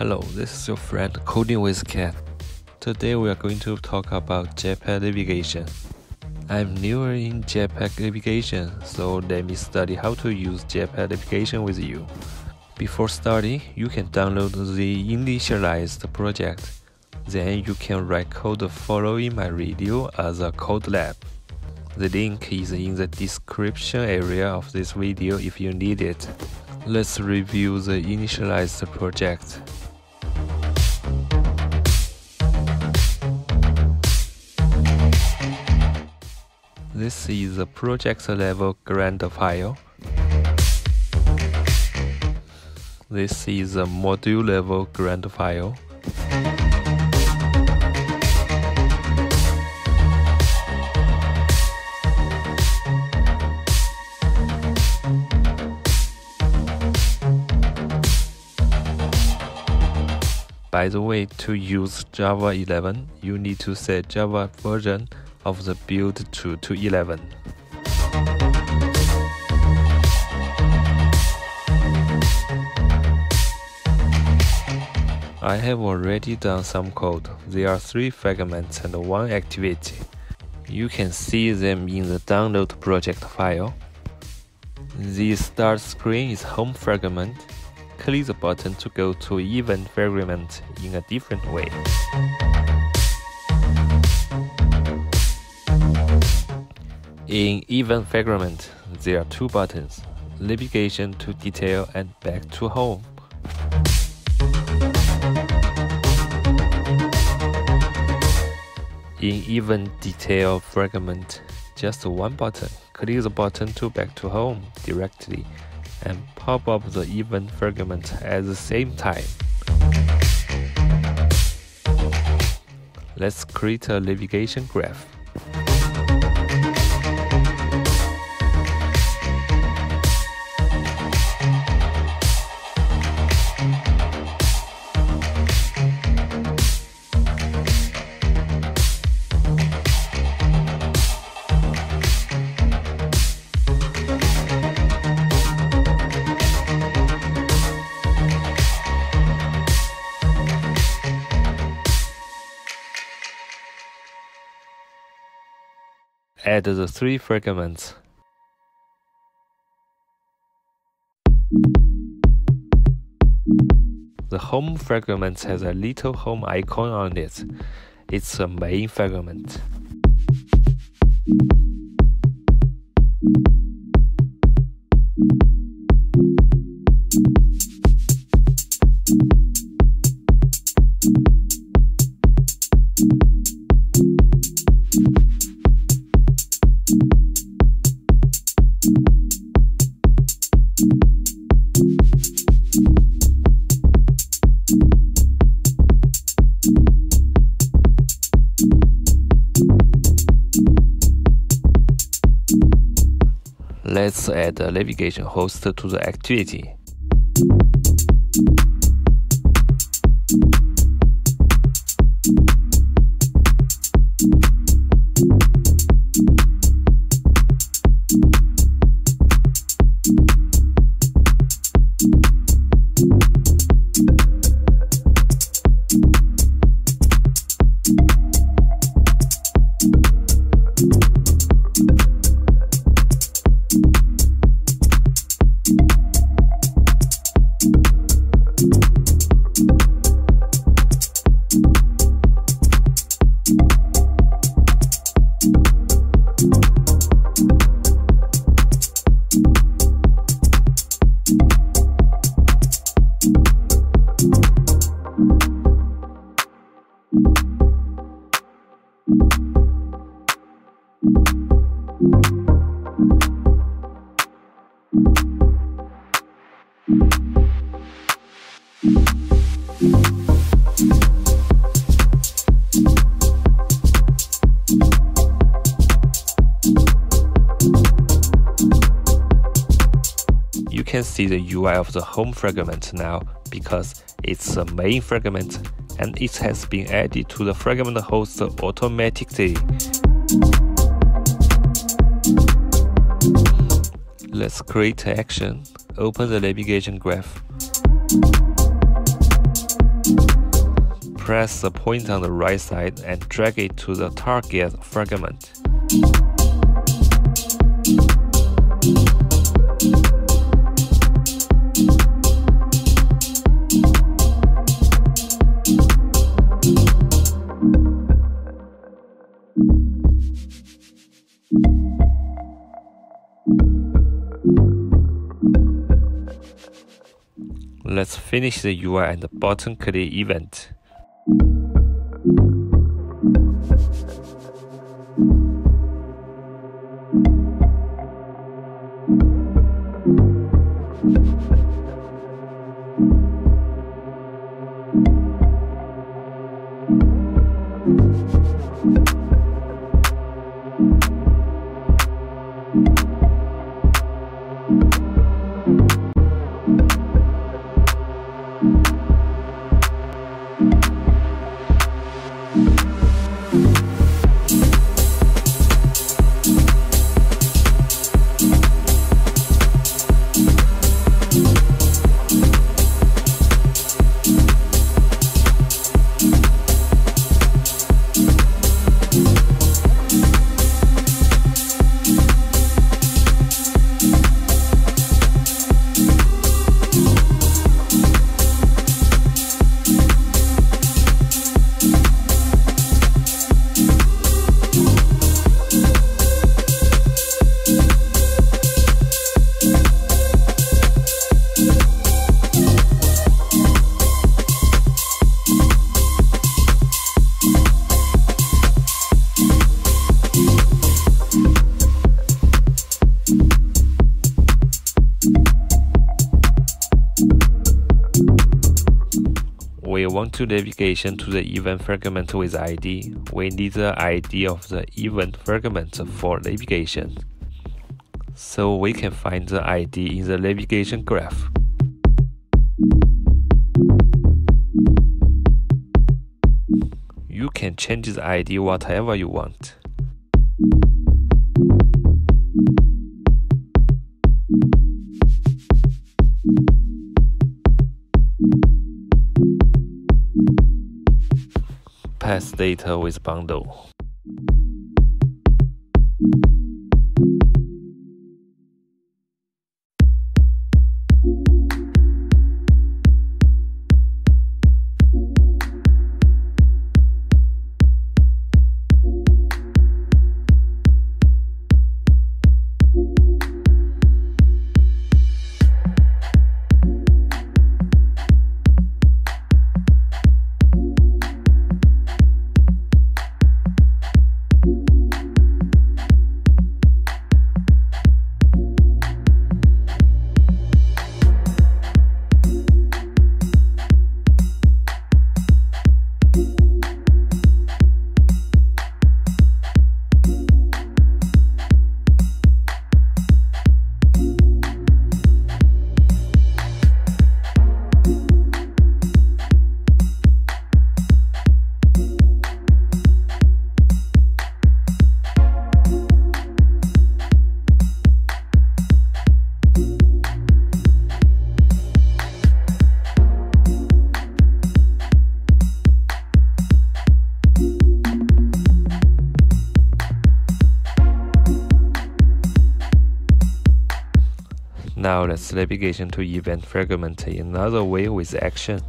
Hello, this is your friend Coding with Cat. Today we are going to talk about Jetpack navigation. I'm newer in Jetpack navigation, so let me study how to use Jetpack navigation with you. Before starting, you can download the initialized project. Then you can write code following my video as a code lab. The link is in the description area of this video if you need it. Let's review the initialized project. This is a project level Gradle file. This is a module level Gradle file. By the way, to use Java 11, you need to set Java version of the build to 11. I have already done some code. There are 3 fragments and 1 activity. You can see them in the download project file. The start screen is home fragment. Click the button to go to event fragment in a different way. In event fragment, there are 2 buttons, navigation to detail and back to home. In event detail fragment, just 1 button, click the button to back to home directly, and pop up the event fragment at the same time. Let's create a navigation graph. Add the 3 fragments. The home fragment has a little home icon on it. It's a main fragment. Let's add a navigation host to the activity. You can see the UI of the home fragment now because it's a main fragment and it has been added to the fragment host automatically. Let's create action. Open the navigation graph. press the pointer on the right side and drag it to the target fragment. Let's finish the UI and the button click event. We want to navigation to the event fragment with ID. We need the ID of the event fragment for navigation, so we can find the ID in the navigation graph. You can change the ID whatever you want. Pass data with bundle. Now let's navigation to event fragment in another way with action.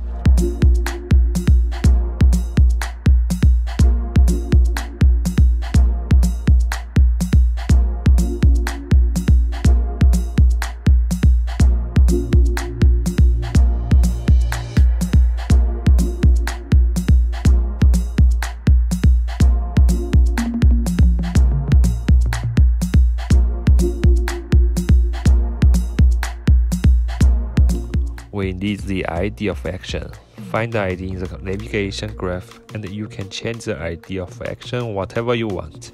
We need the ID of action. Find the ID in the navigation graph, and you can change the ID of action whatever you want.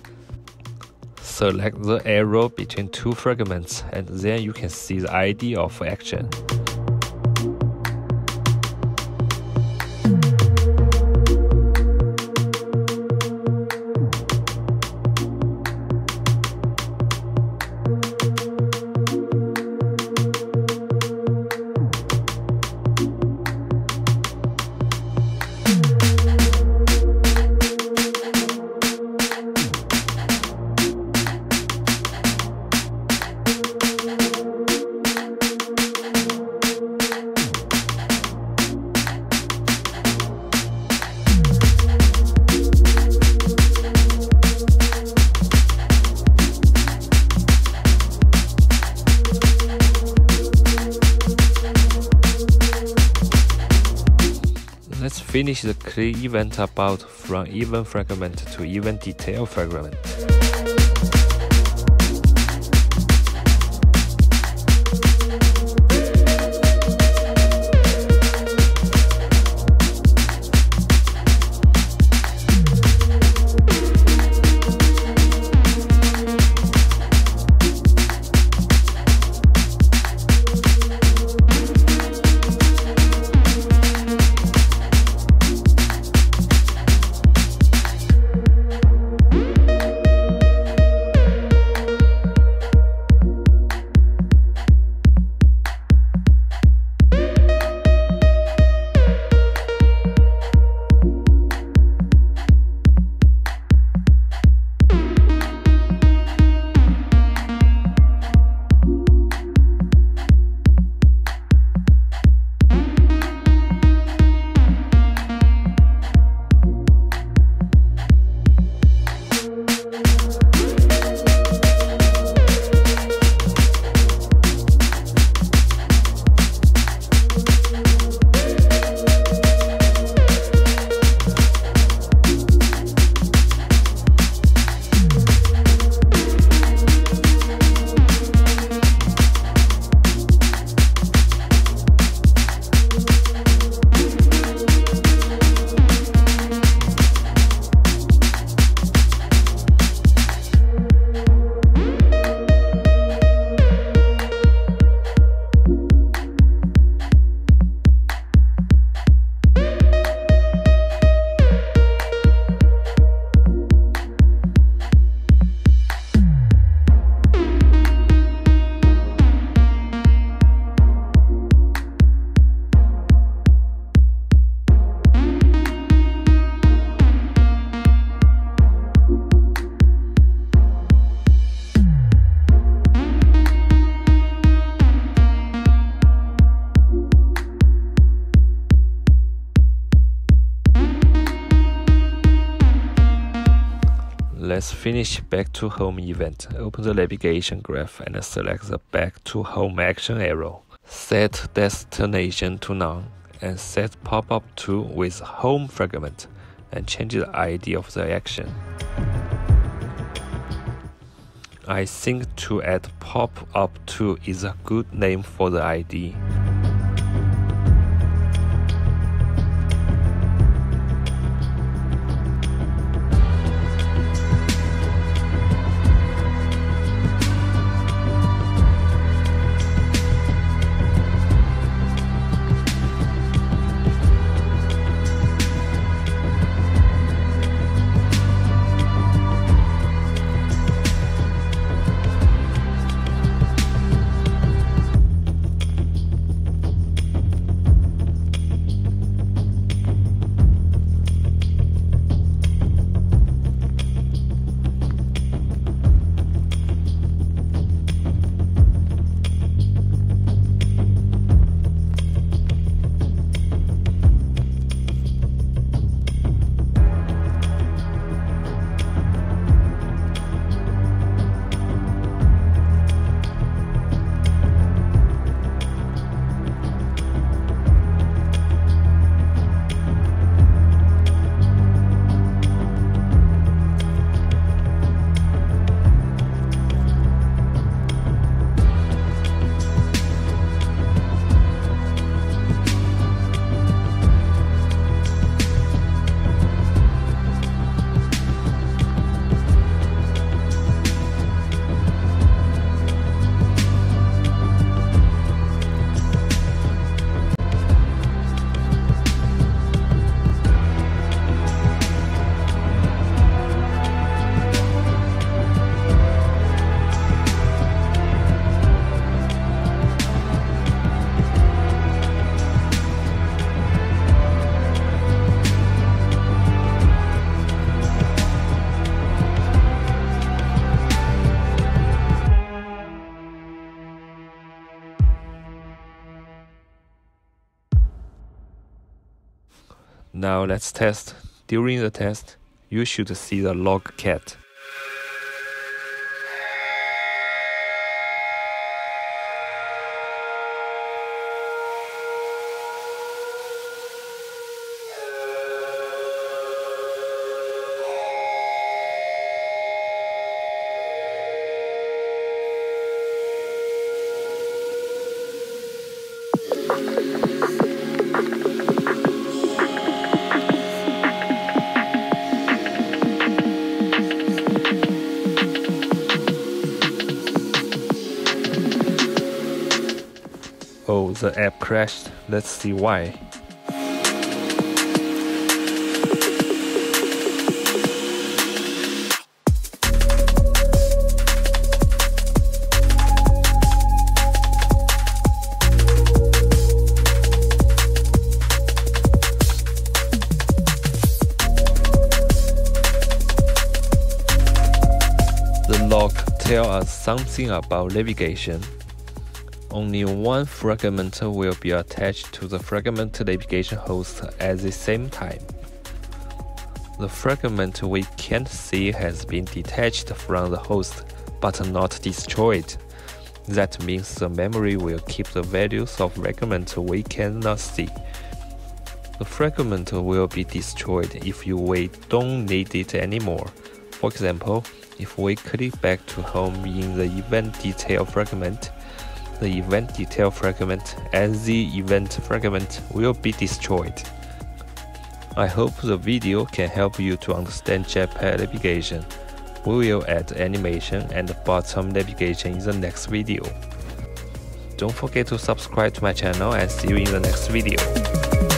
Select the arrow between two fragments, and then you can see the ID of action. Let's finish the clear event about from event fragment to event detail fragment. Let's finish back to home event. Open the navigation graph and select the back to home action arrow. Set destination to none and set pop-up to with home fragment and change the ID of the action. I think to add pop-up to is a good name for the ID. Now let's test. During the test, you should see the logcat. the app crashed. Let's see why. Log tells us something about navigation. Only one fragment will be attached to the fragment navigation host at the same time. The fragment we can't see has been detached from the host but not destroyed. That means the memory will keep the values of fragment we cannot see. The fragment will be destroyed if we don't need it anymore. For example, if we click back to home in the event detail fragment, the event detail fragment and the event fragment will be destroyed. I hope the video can help you to understand Jetpack navigation. We will add animation and bottom navigation in the next video. Don't forget to subscribe to my channel and see you in the next video.